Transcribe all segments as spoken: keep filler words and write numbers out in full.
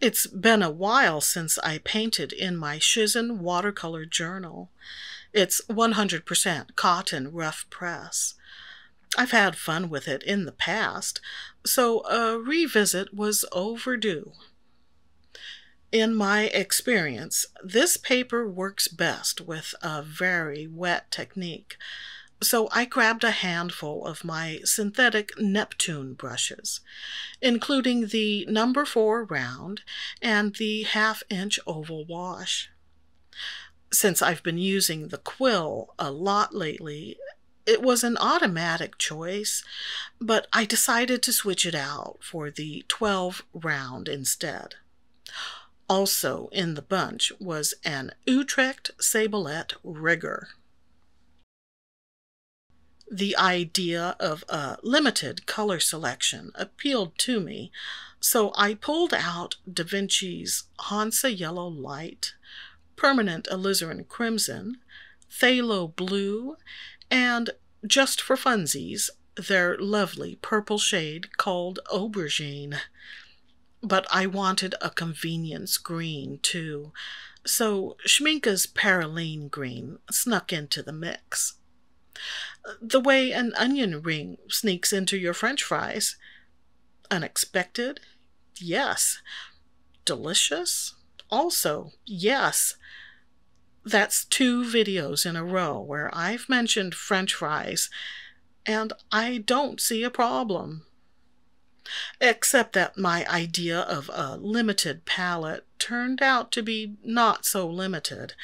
It's been a while since I painted in my Shizen watercolor journal. It's one hundred percent cotton rough press. I've had fun with it in the past, so a revisit was overdue. In my experience, this paper works best with a very wet technique, so I grabbed a handful of my synthetic Neptune brushes, including the number four round and the half-inch oval wash. Since I've been using the quill a lot lately, it was an automatic choice, but I decided to switch it out for the twelve round instead. Also in the bunch was an Utrecht Sablette rigger. The idea of a limited color selection appealed to me, so I pulled out Da Vinci's Hansa Yellow Light, Permanent Alizarin Crimson, Phthalo Blue, and, just for funsies, their lovely purple shade called Aubergine. But I wanted a convenience green, too, so Schmincke's Perylene Green snuck into the mix. The way an onion ring sneaks into your French fries. Unexpected? Yes. Delicious? Also, yes. That's two videos in a row where I've mentioned French fries, and I don't see a problem. Except that my idea of a limited palette turned out to be not so limited.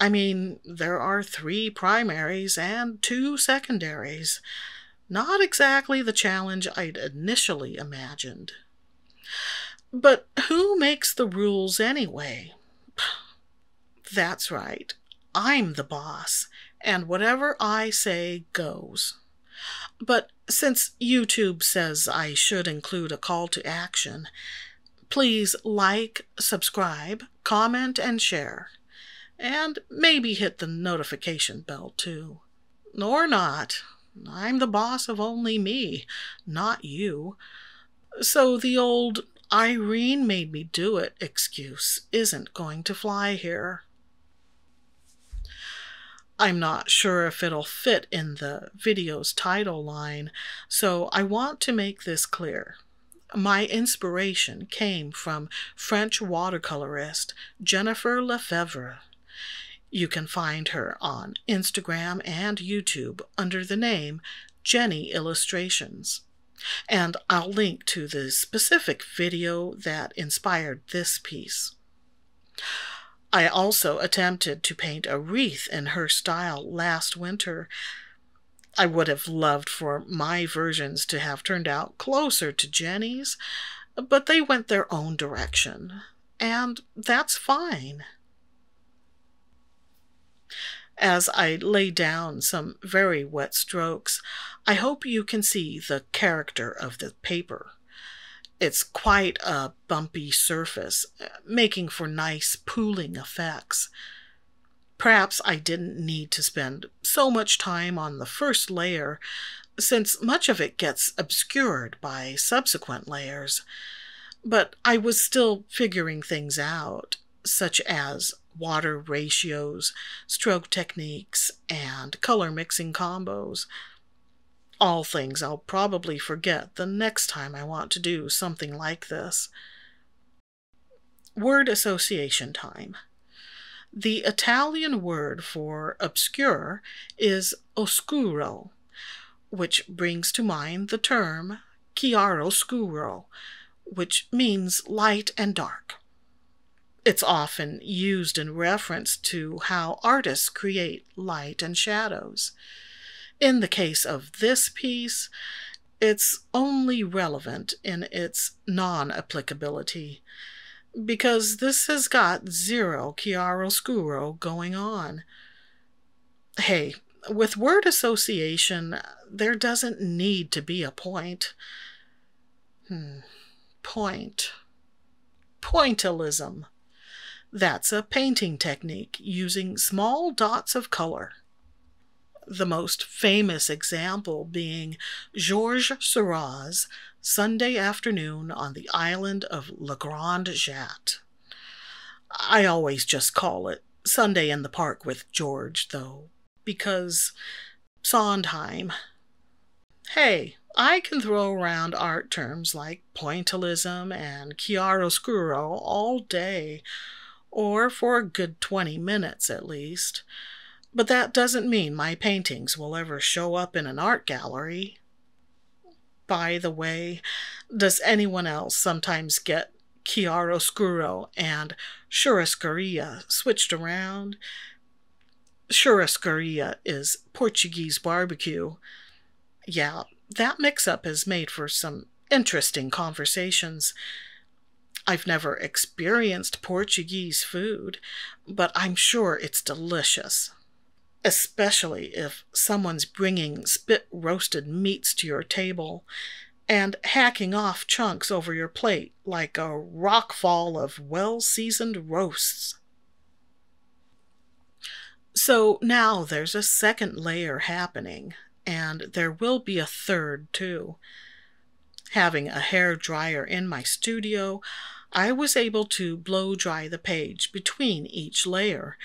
I mean, there are three primaries and two secondaries. Not exactly the challenge I'd initially imagined. But who makes the rules anyway? That's right. I'm the boss, and whatever I say goes. But since YouTube says I should include a call to action, please like, subscribe, comment, and share. And maybe hit the notification bell, too. Or not. I'm the boss of only me, not you. So the old Irene made me do it excuse isn't going to fly here. I'm not sure if it'll fit in the video's title line, so I want to make this clear. My inspiration came from French watercolorist Jennifer Lefevre. You can find her on Instagram and YouTube under the name Jenny Illustrations, and I'll link to the specific video that inspired this piece. I also attempted to paint a wreath in her style last winter. I would have loved for my versions to have turned out closer to Jenny's, but they went their own direction, and that's fine. As I lay down some very wet strokes, I hope you can see the character of the paper. It's quite a bumpy surface, making for nice pooling effects. Perhaps I didn't need to spend so much time on the first layer, since much of it gets obscured by subsequent layers. But I was still figuring things out, such as water ratios, stroke techniques, and color mixing combos. All things I'll probably forget the next time I want to do something like this. Word association time. The Italian word for obscure is oscuro, which brings to mind the term chiaroscuro, which means light and dark. It's often used in reference to how artists create light and shadows. In the case of this piece, it's only relevant in its non-applicability, because this has got zero chiaroscuro going on. Hey, with word association, there doesn't need to be a point. Hmm. Point. Pointillism. That's a painting technique using small dots of color. the most famous example being Georges Seurat's Sunday Afternoon on the Island of La Grande Jatte. I always just call it Sunday in the Park with George, though, because Sondheim. Hey, I can throw around art terms like pointillism and chiaroscuro all day, or for a good twenty minutes at least, but that doesn't mean my paintings will ever show up in an art gallery. By the way, does anyone else sometimes get chiaroscuro and churrascaria switched around? Churrascaria is Portuguese barbecue. Yeah, that mix-up has made for some interesting conversations. I've never experienced Portuguese food, but I'm sure it's delicious, especially if someone's bringing spit-roasted meats to your table and hacking off chunks over your plate like a rockfall of well-seasoned roasts. So now there's a second layer happening, and there will be a third, too. Having a hair dryer in my studio, I was able to blow-dry the page between each layer.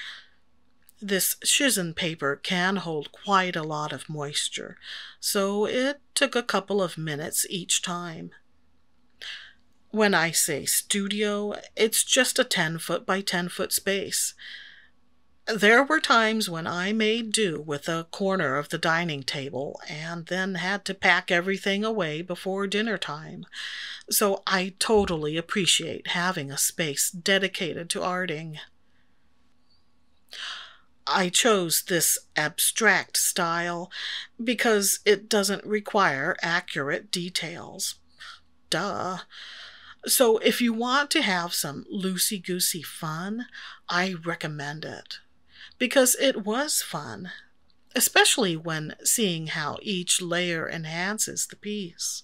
This Shizen paper can hold quite a lot of moisture, so it took a couple of minutes each time. When I say studio, it's just a ten foot by ten foot space. There were times when I made do with a corner of the dining table and then had to pack everything away before dinner time, so I totally appreciate having a space dedicated to arting. I chose this abstract style because it doesn't require accurate details. Duh. So if you want to have some loosey-goosey fun, I recommend it, because it was fun, especially when seeing how each layer enhances the piece.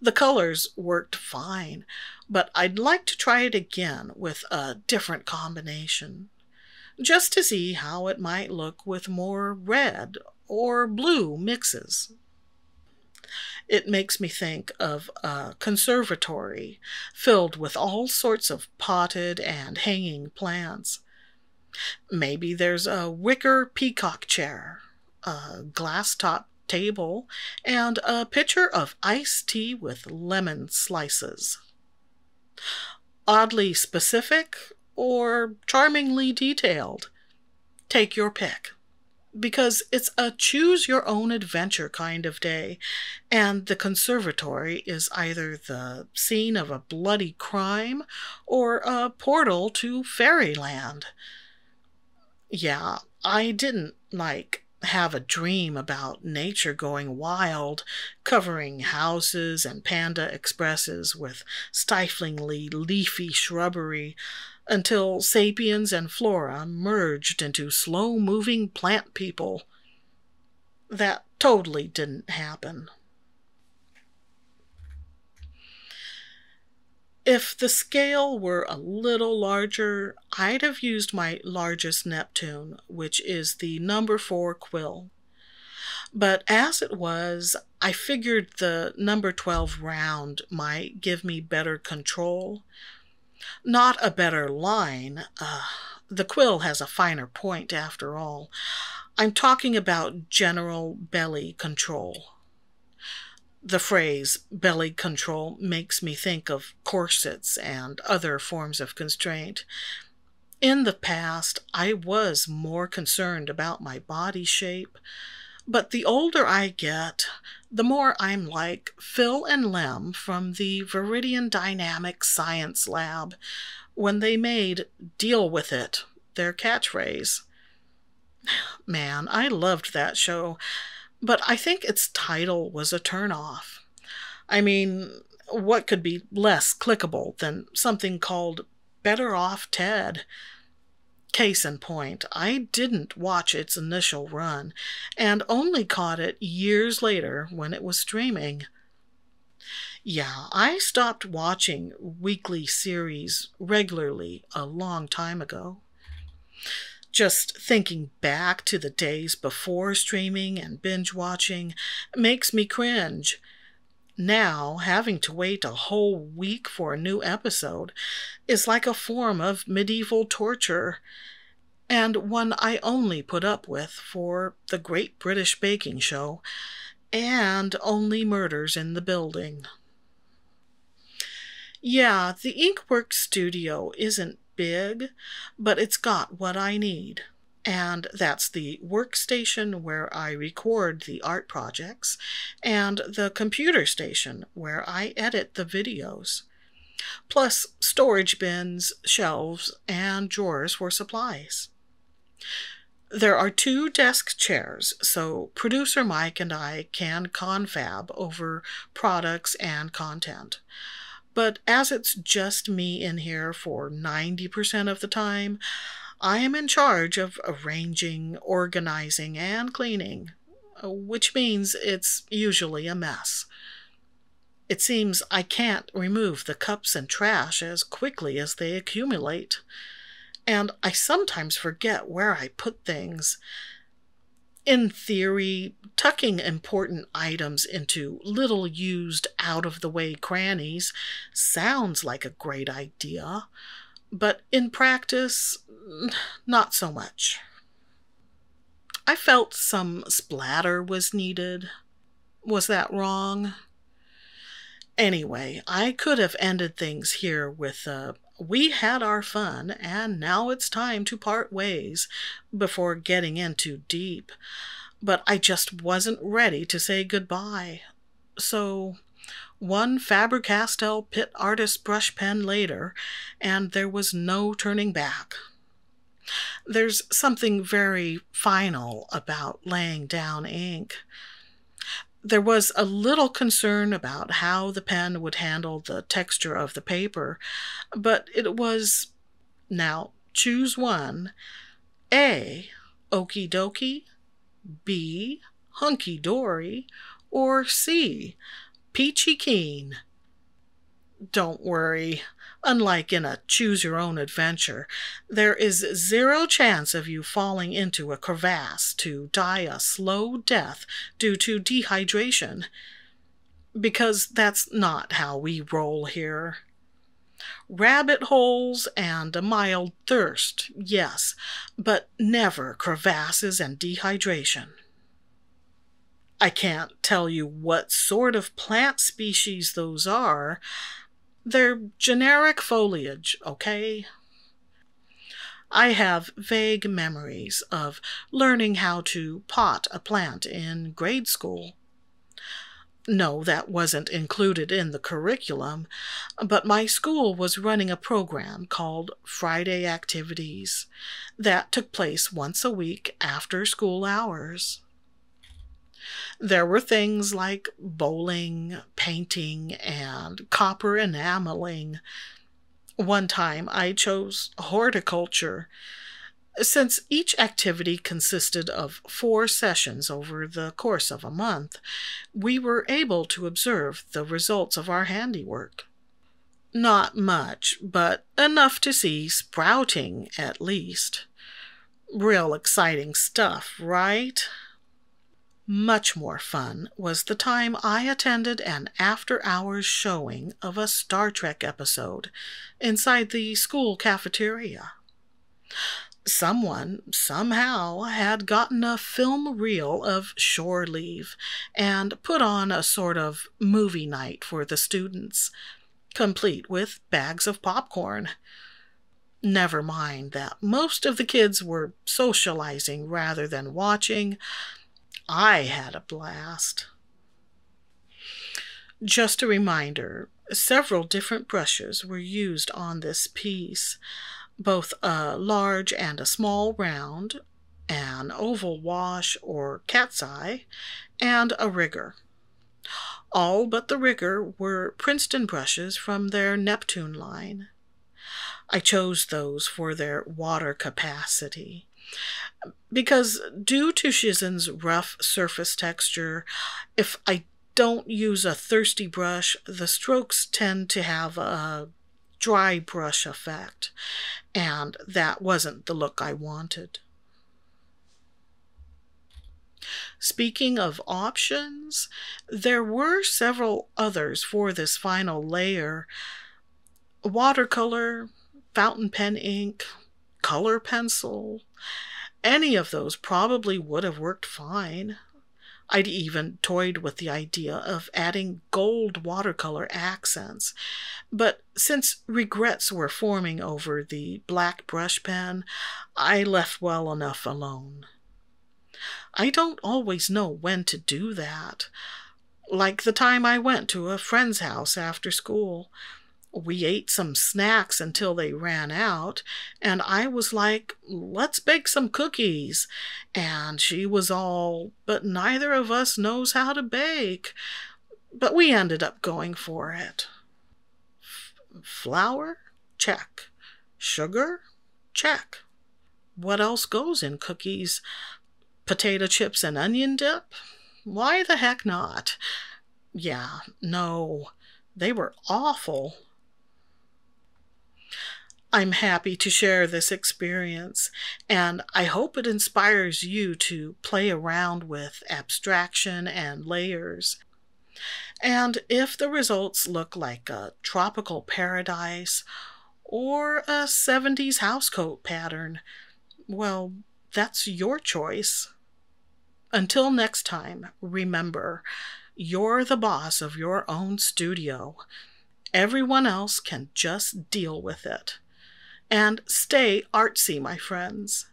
The colors worked fine, but I'd like to try it again with a different combination, just to see how it might look with more red or blue mixes. It makes me think of a conservatory filled with all sorts of potted and hanging plants. Maybe there's a wicker peacock chair, a glass-top table, and a pitcher of iced tea with lemon slices. Oddly specific or charmingly detailed. Take your pick, because it's a choose-your-own-adventure kind of day, and the conservatory is either the scene of a bloody crime or a portal to fairyland. Yeah, I didn't, like, have a dream about nature going wild, covering houses and Panda Expresses with stiflingly leafy shrubbery, until sapiens and flora merged into slow-moving plant people. That totally didn't happen. If the scale were a little larger, I'd have used my largest Neptune, which is the number four quill. But as it was, I figured the number twelve round might give me better control. Not a better line. Uh, the quill has a finer point, after all. I'm talking about general belly control. The phrase belly control makes me think of corsets and other forms of constraint. In the past, I was more concerned about my body shape, but the older I get, the more I'm like Phil and Lem from the Viridian Dynamic Science Lab when they made "Deal with It" their catchphrase. Man, I loved that show, but I think its title was a turnoff. I mean, what could be less clickable than something called Better Off Ted? Case in point, I didn't watch its initial run, and only caught it years later when it was streaming. Yeah, I stopped watching weekly series regularly a long time ago. Just thinking back to the days before streaming and binge-watching makes me cringe. Now, having to wait a whole week for a new episode is like a form of medieval torture, and one I only put up with for the Great British Baking Show and Only Murders in the Building. Yeah, the INCWorks studio isn't big, but it's got what I need. And that's the workstation where I record the art projects and the computer station where I edit the videos. Plus storage bins, shelves, and drawers for supplies. There are two desk chairs, so producer Mike and I can confab over products and content. But as it's just me in here for ninety percent of the time, I am in charge of arranging, organizing, and cleaning, which means it's usually a mess. It seems I can't remove the cups and trash as quickly as they accumulate, and I sometimes forget where I put things. In theory, tucking important items into little-used, out-of-the-way crannies sounds like a great idea, but in practice, not so much. I felt some splatter was needed. Was that wrong? Anyway, I could have ended things here with a "we had our fun, and now it's time to part ways" before getting in too deep, but I just wasn't ready to say goodbye. So, one Faber-Castell Pit Artist Brush Pen later, and there was no turning back. There's something very final about laying down ink. There was a little concern about how the pen would handle the texture of the paper, but it was, now choose one: A, okie dokie, B, hunky dory, or C, peachy keen. Don't worry, unlike in a choose-your-own-adventure, there is zero chance of you falling into a crevasse to die a slow death due to dehydration, because that's not how we roll here. Rabbit holes and a mild thirst, yes, but never crevasses and dehydration. I can't tell you what sort of plant species those are. They're generic foliage, okay? I have vague memories of learning how to pot a plant in grade school. No, that wasn't included in the curriculum, but my school was running a program called Friday Activities that took place once a week after school hours. There were things like bowling, painting, and copper enameling. One time I chose horticulture, since each activity consisted of four sessions over the course of a month. We were able to observe the results of our handiwork. Not much, but enough to see sprouting, at least. Real exciting stuff, right? Much more fun was the time I attended an after-hours showing of a Star Trek episode inside the school cafeteria. Someone, somehow, had gotten a film reel of shore leave and put on a sort of movie night for the students, complete with bags of popcorn. Never mind that most of the kids were socializing rather than watching. I had a blast. Just a reminder, several different brushes were used on this piece, both a large and a small round, an oval wash or cat's eye, and a rigger. All but the rigger were Princeton brushes from their Neptune line. I chose those for their water capacity, because due to Shizen's rough surface texture, if I don't use a thirsty brush, the strokes tend to have a dry brush effect, and that wasn't the look I wanted. Speaking of options, there were several others for this final layer: watercolor, fountain pen ink, color pencil. Any of those probably would have worked fine. I'd even toyed with the idea of adding gold watercolor accents, but since regrets were forming over the black brush pen, I left well enough alone. I don't always know when to do that. Like the time I went to a friend's house after school. We ate some snacks until they ran out, and I was like, let's bake some cookies. And she was all, but neither of us knows how to bake. But we ended up going for it. F- flour? Check. Sugar? Check. What else goes in cookies? Potato chips and onion dip? Why the heck not? Yeah, no, they were awful. I'm happy to share this experience, and I hope it inspires you to play around with abstraction and layers. And if the results look like a tropical paradise or a seventies housecoat pattern, well, that's your choice. Until next time, remember, you're the boss of your own studio. Everyone else can just deal with it. And stay artsy, my friends.